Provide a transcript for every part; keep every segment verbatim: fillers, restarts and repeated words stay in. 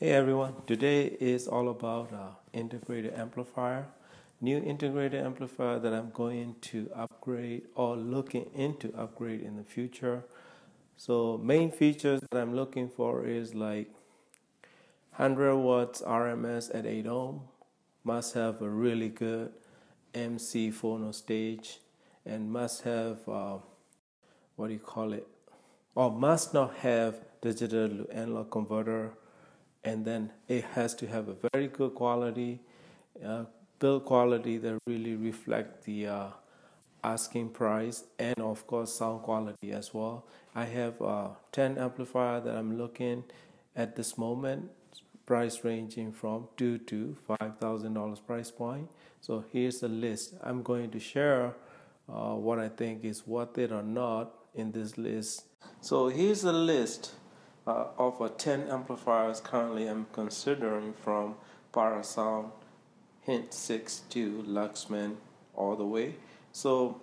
Hey everyone, today is all about uh, integrated amplifier. New integrated amplifier that I'm going to upgrade or looking into upgrade in the future. So main features that I'm looking for is like one hundred watts R M S at eight ohm, must have a really good M C phono stage, and must have uh, what do you call it? Or must not have digital to analog converter. And then it has to have a very good quality, uh, build quality that really reflect the uh, asking price, and of course sound quality as well. I have uh, ten amplifier that I'm looking at this moment, price ranging from two to five thousand dollars price point. So here's the list. I'm going to share uh, what I think is worth it or not in this list. So here's the list. Uh, of uh, ten amplifiers currently I'm considering, from Parasound, Hint six to Luxman all the way. So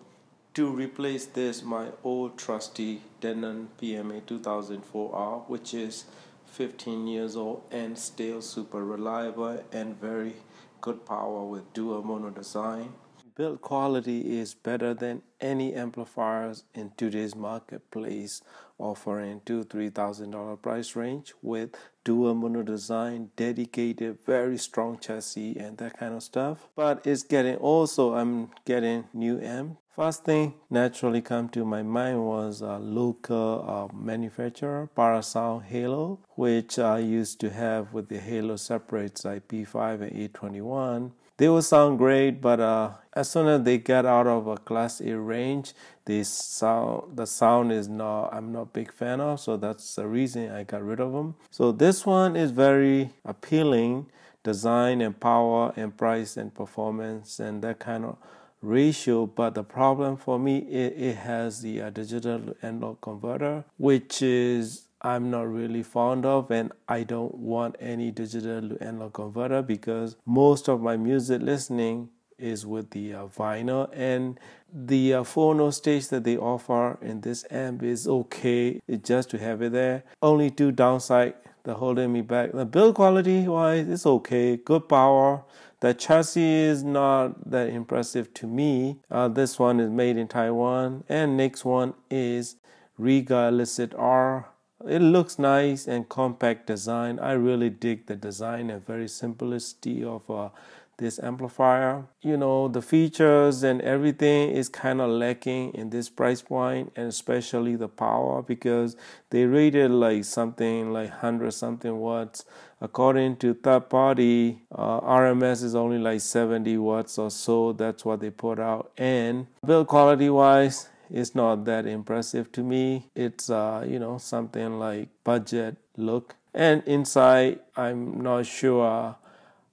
to replace this, my old trusty Denon P M A two thousand four R, which is fifteen years old and still super reliable and very good power with dual mono design. Build quality is better than any amplifiers in today's marketplace, offering two three thousand dollar price range with dual mono design, dedicated, very strong chassis, and that kind of stuff. But it's getting also I'm getting new amp. First thing naturally come to my mind was a local uh, manufacturer, Parasound Halo, which I used to have with the Halo separates I P five and A twenty-one. They will sound great, but uh, as soon as they get out of a Class A range, they sound, the sound is not, I'm not a big fan of, so that's the reason I got rid of them. So this one is very appealing, design and power and price and performance and that kind of ratio, but the problem for me, it, it has the uh, digital analog converter, which is I'm not really fond of, and I don't want any digital to analog converter because most of my music listening is with the uh, vinyl, and the uh, phono stage that they offer in this amp is okay. It's just to have it there. Only two downside that holding me back. The build quality wise is okay, good power. The chassis is not that impressive to me. Uh, this one is made in Taiwan, and next one is Rega Elicit R. It looks nice and compact design. I really dig the design and very simplicity of uh, this amplifier. You know, the features and everything is kind of lacking in this price point, and especially the power, because they rated like something like one hundred something watts. According to third party, uh, R M S is only like seventy watts or so. That's what they put out. And build quality wise, it's not that impressive to me. It's uh, you know, something like budget look. And inside, I'm not sure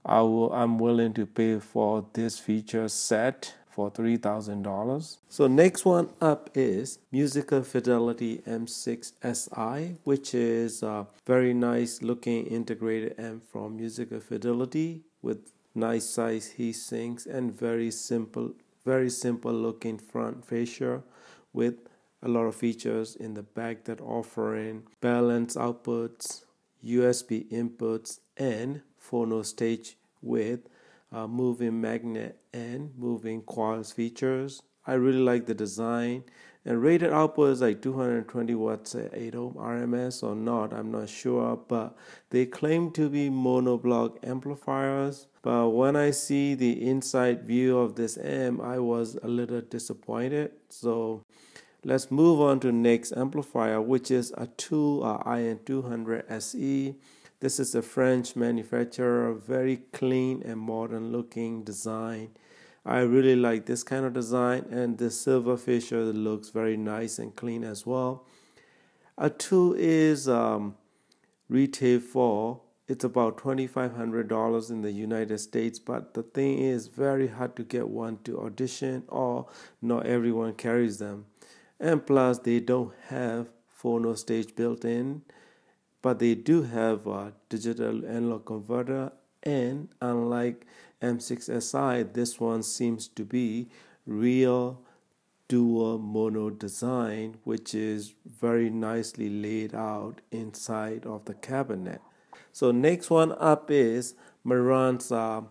I will, I'm willing to pay for this feature set for three thousand dollars. So next one up is Musical Fidelity M six S I, which is a very nice looking integrated amp from Musical Fidelity with nice size heat sinks and very simple, very simple looking front fascia, with a lot of features in the back that offering balanced outputs, U S B inputs, and phono stage with uh, moving magnet and moving coils features. I really like the design, and rated output is like two hundred twenty watts at eight ohm R M S or not, I'm not sure, but they claim to be monoblock amplifiers. But when I see the inside view of this amp, I was a little disappointed. So let's move on to next amplifier, which is a tool uh, A I N two hundred S E. This is a French manufacturer, very clean and modern looking design. I really like this kind of design, and the silver fissure looks very nice and clean as well. A two is um, retail for, it's about twenty-five hundred dollars in the United States, but the thing is very hard to get one to audition, or not everyone carries them. And plus they don't have phono stage built in, but they do have a digital analog converter, and unlike M six S I, this one seems to be real dual mono design, which is very nicely laid out inside of the cabinet. So next one up is Marantz uh,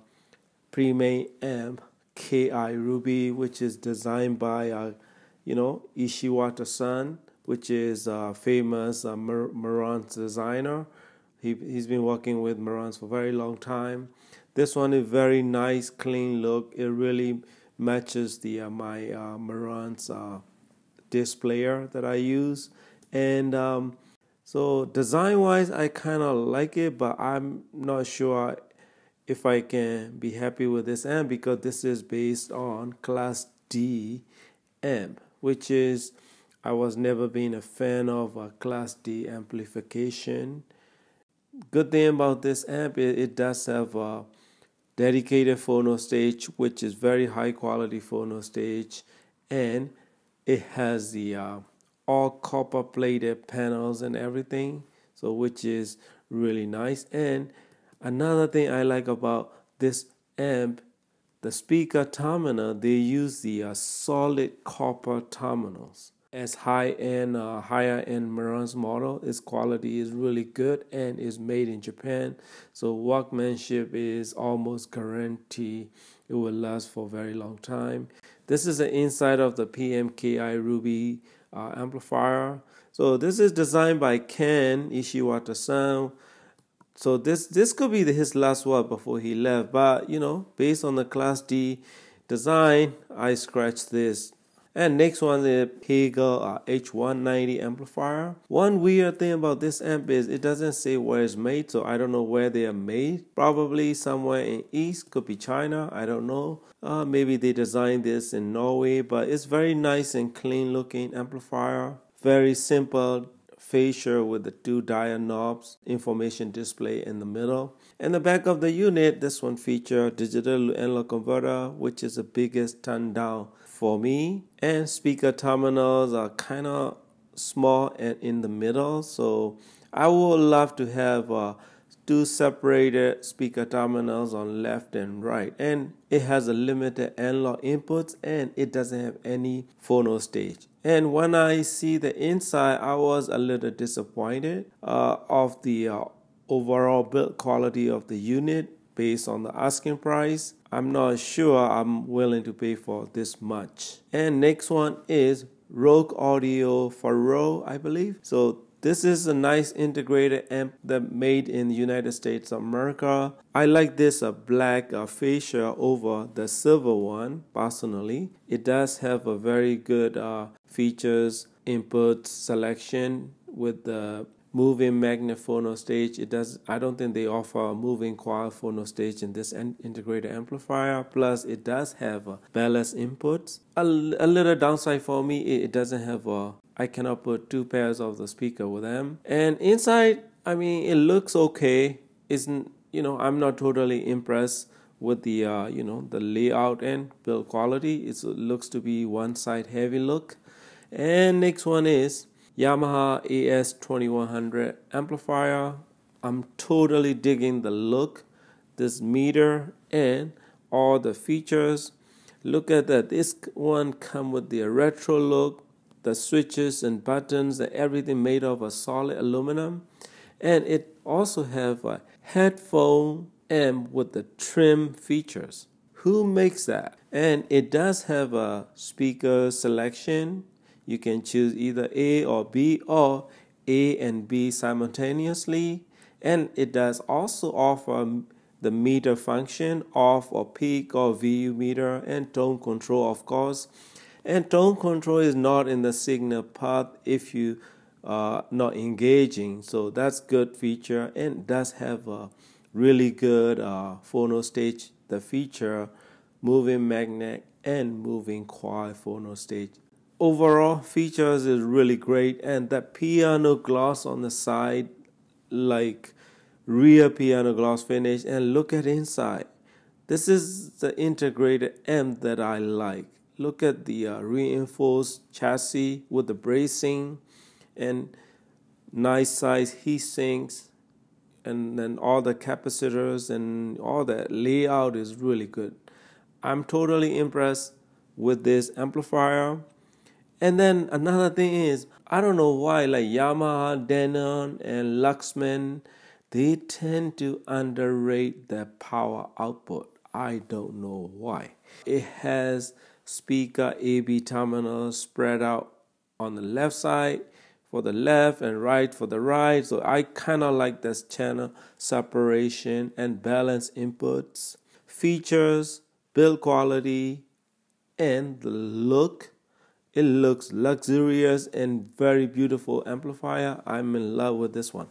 P M A M K I Ruby, which is designed by uh, you know Ishiwata-san, which is a famous uh, Mar Marantz designer. He, he's been working with Marantz for a very long time. This one is very nice, clean look. It really matches the uh, my uh, Marantz uh, displayer that I use. And um, so design-wise, I kind of like it, but I'm not sure if I can be happy with this amp because this is based on Class D amp, which is, I was never been a fan of a Class D amplification. Good thing about this amp, it, it does have a dedicated phono stage, which is very high quality phono stage, and it has the uh, all copper plated panels and everything, so which is really nice. And another thing I like about this amp, the speaker terminal, they use the uh, solid copper terminals. As high-end, uh, higher-end Marantz model, its quality is really good and is made in Japan. So workmanship is almost guaranteed. It will last for a very long time. This is the inside of the P M K I Ruby uh, amplifier. So this is designed by Ken Ishiwata-san. So this this could be the, his last word before he left. But you know, based on the Class D design, I scratched this. And next one is Hegel uh, H one ninety amplifier. One weird thing about this amp is it doesn't say where it's made, so I don't know where they are made. Probably somewhere in East, could be China, I don't know. Uh, maybe they designed this in Norway, but it's very nice and clean looking amplifier. Very simple fascia with the two dial knobs, information display in the middle. In the back of the unit, this one features digital analog converter, which is the biggest turn down for me. And speaker terminals are kind of small and in the middle, so I would love to have uh, two separated speaker terminals on left and right. And it has a limited analog inputs, and it doesn't have any phono stage. And when I see the inside, I was a little disappointed uh, of the uh, overall build quality of the unit. Based on the asking price, I'm not sure I'm willing to pay for this much. And next one is Rogue Audio Pharaoh, I believe. So this is a nice integrated amp that made in the United States of America. I like this uh, black uh, fascia over the silver one, personally. It does have a very good uh, features, input selection with the moving magnet phono stage. It does. I don't think they offer a moving coil phono stage in this integrated amplifier. Plus, it does have a ballast inputs. A, a little downside for me, it, it doesn't have a. I cannot put two pairs of the speaker with them. And inside, I mean, it looks okay. Isn't, you know, I'm not totally impressed with the uh, you know the layout and build quality. It's, it looks to be one side heavy look. And next one is Yamaha E S twenty-one hundred amplifier. I'm totally digging the look, this meter, and all the features. Look at that. This one comes with the retro look, the switches and buttons, and everything made of a solid aluminum. And it also have a headphone amp with the trim features. Who makes that? And it does have a speaker selection. You can choose either A or B or A and B simultaneously. And it does also offer the meter function, off or peak or V U meter, and tone control, of course. And tone control is not in the signal path if you are not engaging. So that's good feature, and does have a really good uh, phono stage. The feature, moving magnet and moving coil phono stage. Overall features is really great, and that piano gloss on the side, like rear piano gloss finish. And look at inside. This is the integrated amp that I like. Look at the uh, reinforced chassis with the bracing and nice size heat sinks, and then all the capacitors and all that layout is really good. I'm totally impressed with this amplifier. And then another thing is, I don't know why, like Yamaha, Denon, and Luxman, they tend to underrate their power output. I don't know why. It has speaker A B terminals spread out on the left side for the left and right for the right. So I kind of like this channel separation and balance inputs. Features, build quality, and the look. It looks luxurious and very beautiful amplifier. I'm in love with this one.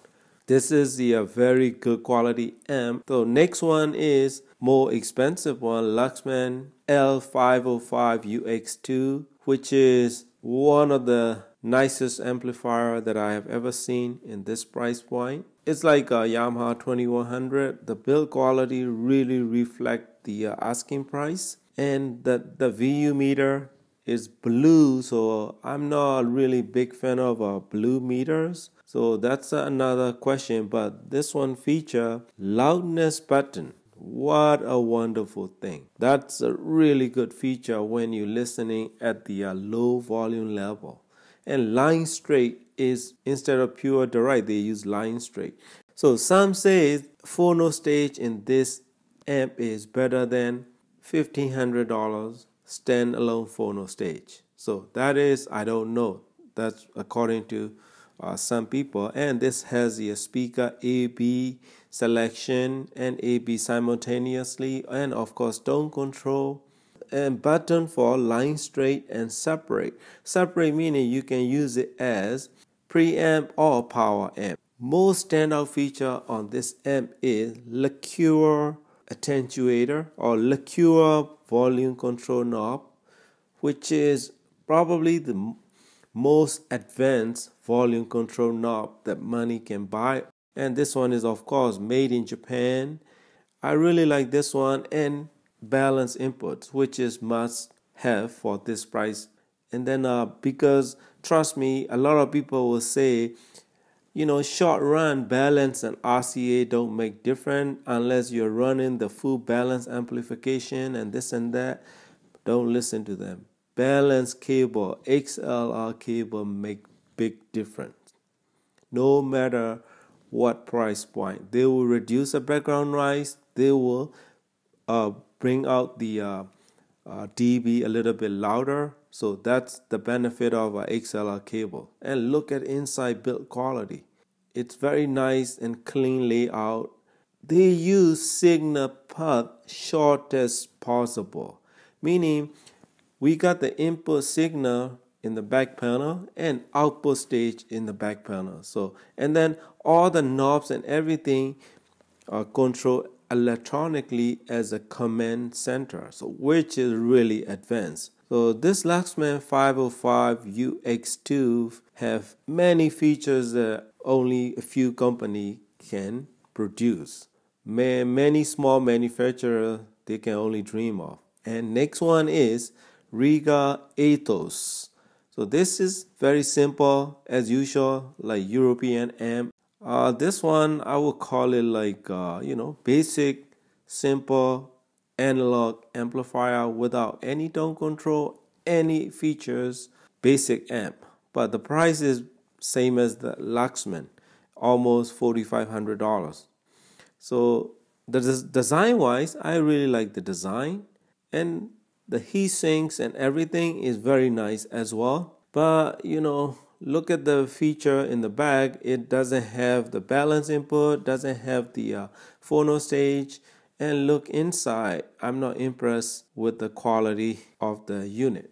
This is the uh, very good quality amp. So next one is more expensive one, Luxman L five oh five U X two, which is one of the nicest amplifier that I have ever seen in this price point. It's like a Yamaha twenty-one hundred. The build quality really reflects the uh, asking price, and the, the V U meter is blue, so I'm not really big fan of uh, blue meters. So that's another question, but this one feature, loudness button. What a wonderful thing. That's a really good feature when you're listening at the uh, low volume level. And line straight is, instead of pure derived, they use line straight. So some say phono stage in this amp is better than fifteen hundred dollars standalone phono stage. So that is, I don't know. That's according to Uh, some people. And this has the speaker A B selection and A B simultaneously, and of course tone control and button for line straight and separate. Separate meaning you can use it as preamp or power amp. Most standout feature on this amp is liqueur attenuator or liqueur volume control knob, which is probably the most advanced volume control knob that money can buy, and this one is of course made in Japan. I really like this one, and balance inputs, which is must have for this price. And then uh, because trust me, a lot of people will say, you know, short run balance and R C A don't make difference unless you're running the full balance amplification and this and that. Don't listen to them. Balance cable, X L R cable make big difference. No matter what price point, they will reduce the background noise. They will uh, bring out the uh, uh, dB a little bit louder. So that's the benefit of an X L R cable. And look at inside build quality. It's very nice and clean layout. They use signal path shortest possible, meaning we got the input signal in the back panel and output stage in the back panel. So, and then all the knobs and everything are controlled electronically as a command center, so which is really advanced. So this Luxman five oh five U X two have many features that only a few companies can produce. Many small manufacturers, they can only dream of. And next one is Rega Aethos. So this is very simple as usual, like European amp. Uh, this one I would call it like uh, you know, basic simple analog amplifier without any tone control, any features, basic amp. But the price is same as the Luxman, almost forty-five hundred dollars. So the des design wise, I really like the design, and the heat sinks and everything is very nice as well. But, you know, look at the feature in the back. It doesn't have the balance input, doesn't have the uh, phono stage. And look inside. I'm not impressed with the quality of the unit.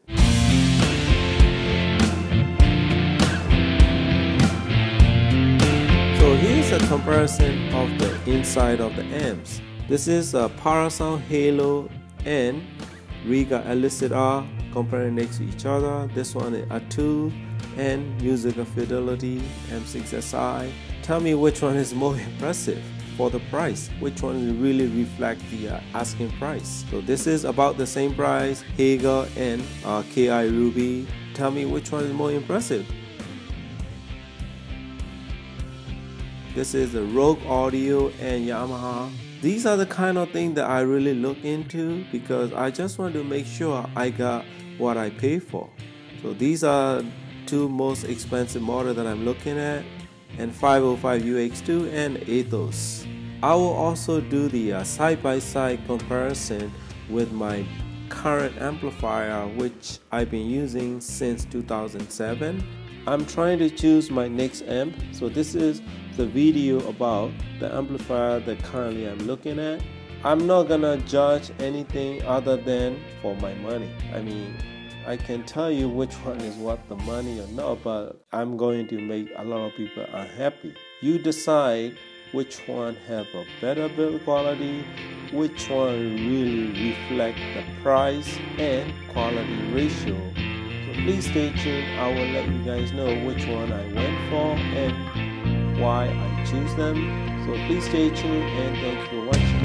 So here's a comparison of the inside of the amps. This is a Parasound Halo and Rega Elicit R comparing next to each other. This one is R two and Musical Fidelity M six S I. Tell me which one is more impressive for the price, which one really reflects the uh, asking price. So this is about the same price, Hegel and uh, K I Ruby. Tell me which one is more impressive. This is the Rogue Audio and Yamaha. These are the kind of things that I really look into, because I just want to make sure I got what I pay for. So these are two most expensive models that I'm looking at, and five oh five U X two and Aethos. I will also do the side-by-side uh, -side comparison with my current amplifier, which I've been using since two thousand seven. I'm trying to choose my next amp, so this is the video about the amplifier that currently I'm looking at. I'm not gonna judge anything other than for my money. I mean, I can tell you which one is worth the money or not, but I'm going to make a lot of people unhappy. You decide which one have a better build quality, which one really reflect the price and quality ratio. So please stay tuned. I will let you guys know which one I went for and why I choose them. So please stay tuned and thanks for watching.